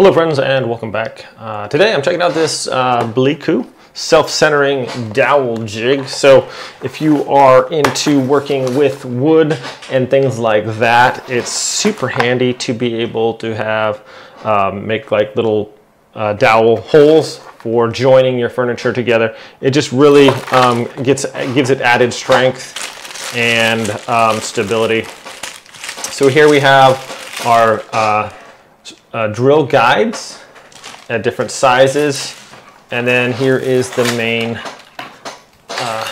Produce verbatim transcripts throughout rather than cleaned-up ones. Hello friends and welcome back. Uh, today I'm checking out this uh, BLEKOO self-centering dowel jig. So if you are into working with wood and things like that, it's super handy to be able to have, um, make like little uh, dowel holes for joining your furniture together. It just really um, gets gives it added strength and um, stability. So here we have our uh, Uh, drill guides at different sizes, and then here is the main uh,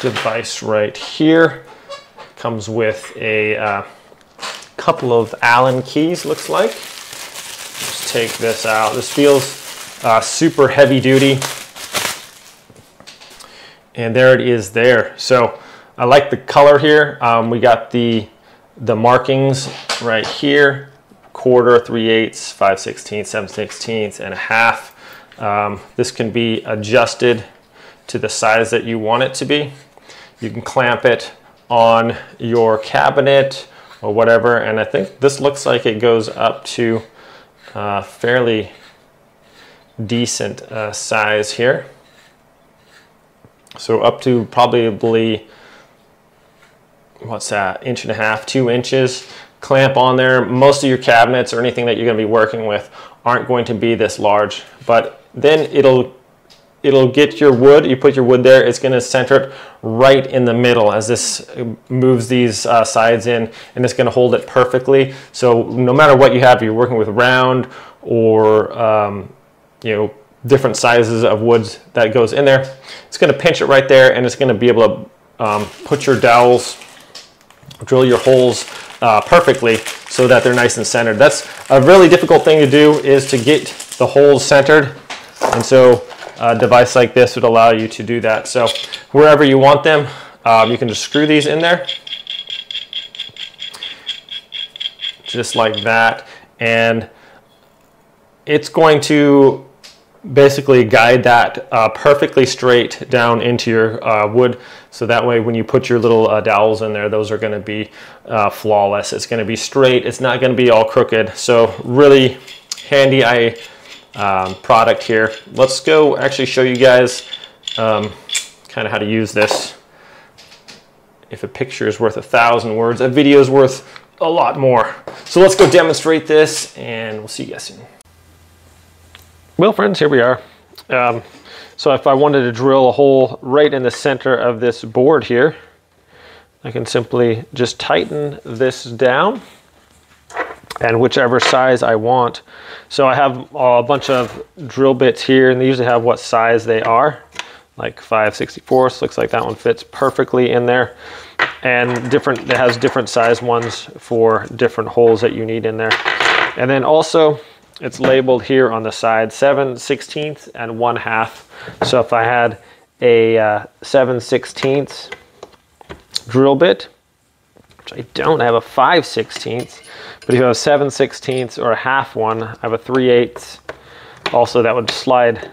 device right here. Comes with a uh, couple of Allen keys, looks like. Let's take this out. This feels uh, super heavy duty, and there it is there. So I like the color here. Um, we got the the markings right here, quarter, three eighths, five sixteenths, seven sixteenths, and a half. Um, this can be adjusted to the size that you want it to be. You can clamp it on your cabinet or whatever, and I think this looks like it goes up to uh, fairly decent uh, size here. So up to probably what's that, inch and a half, two inches, clamp on there. Most of your cabinets or anything that you're going to be working with aren't going to be this large, but then it'll it'll get your wood. You put your wood there, it's going to center it right in the middle as this moves these uh, sides in, and it's going to hold it perfectly. So no matter what you have, you're working with round or um, you know, different sizes of woods that goes in there, it's going to pinch it right there, and it's going to be able to um, put your dowels, drill your holes uh, perfectly so that they're nice and centered. That's a really difficult thing to do, is to get the holes centered, and so a device like this would allow you to do that. So wherever you want them, um, you can just screw these in there just like that, and it's going to basically guide that uh, perfectly straight down into your uh, wood, so that way when you put your little uh, dowels in there, those are going to be uh, flawless. It's going to be straight, it's not going to be all crooked. So really handy I um, product here. Let's go actually show you guys um, kind of how to use this. If a picture is worth a thousand words, a video is worth a lot more. So let's go demonstrate this, and we'll see you guys soon. Well friends, here we are. Um, so if I wanted to drill a hole right in the center of this board here, I can simply just tighten this down and whichever size I want. So I have a bunch of drill bits here, and they usually have what size they are, like five sixty-fourths. Looks like that one fits perfectly in there, and different, it has different size ones for different holes that you need in there. And then also, it's labeled here on the side, seven sixteenths and one half. So if I had a uh, seven sixteenths drill bit, which I don't, I have a five sixteenths, but if I have a seven sixteenths or a half one, I have a three eighths. Also, that would slide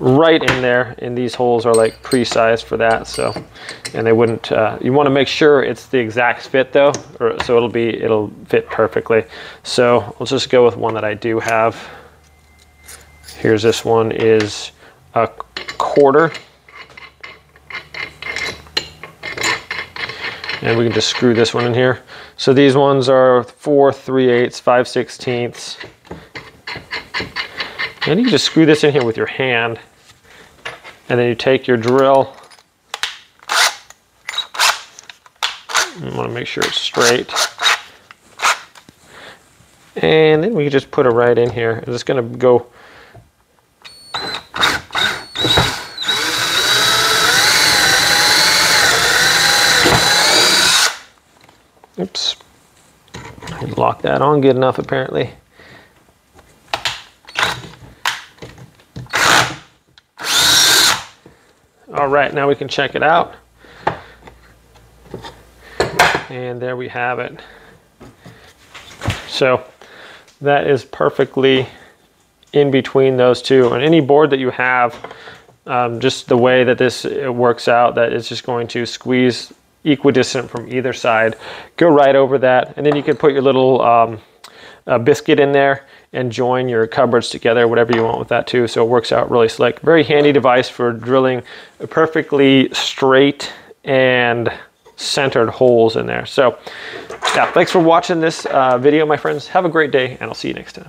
right in there, and these holes are like pre-sized for that. So, and they wouldn't, uh, you want to make sure it's the exact fit though, or so it'll be, it'll fit perfectly. So let's just go with one that I do have. Here's this one, is a quarter, and we can just screw this one in here. So these ones are four, three eighths, five sixteenths, and you can just screw this in here with your hand. And then you take your drill. You want to make sure it's straight. And then we can just put it right in here. And it's going to go. Oops. Lock that on good enough, apparently. All right, now we can check it out. And there we have it. So that is perfectly in between those two. And any board that you have, um, just the way that this works out, that it's just going to squeeze equidistant from either side. Go right over that, and then you can put your little um, uh, biscuit in there and join your cupboards together, whatever you want with that too. So it works out really slick. Very handy device for drilling perfectly straight and centered holes in there. So yeah, thanks for watching this uh, video, my friends. Have a great day, and I'll see you next time.